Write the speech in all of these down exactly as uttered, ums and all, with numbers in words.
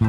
Oye,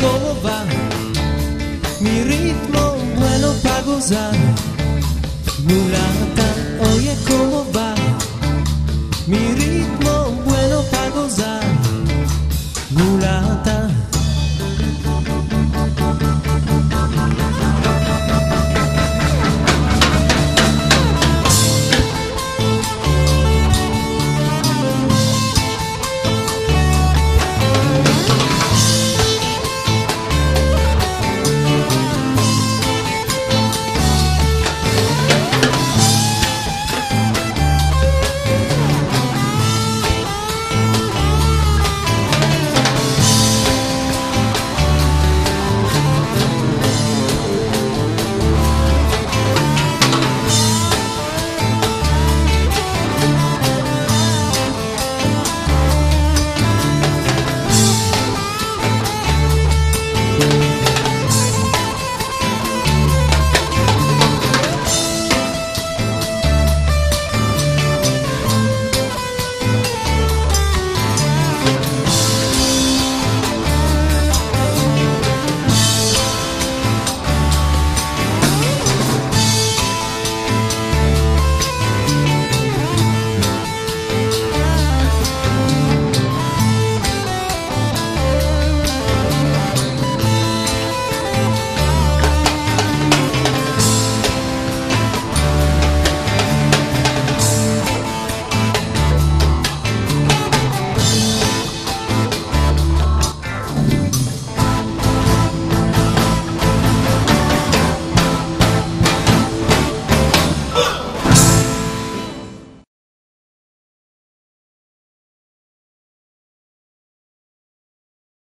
¿cómo va? Mi ritmo bueno para gozar, mulata. Oye, ¿cómo